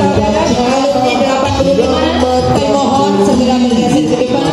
saudara di 85, saya mohon segera bergeser ke depan.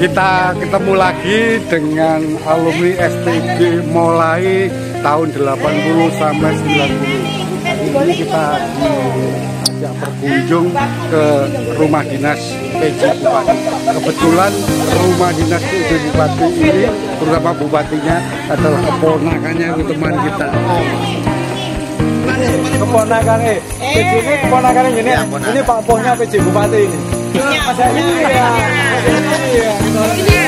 Kita ketemu lagi dengan alumni STG mulai tahun 80 sampai 90. Hari ini kita diajak berkunjung ke rumah dinas PJ Bupati. Kebetulan rumah dinas PJ Bupati ini, terutama bupatinya adalah keponakannya teman kita. Keponakannya, PJ ini keponakannya ini Pak Pohnya PJ Bupati ini. Iya.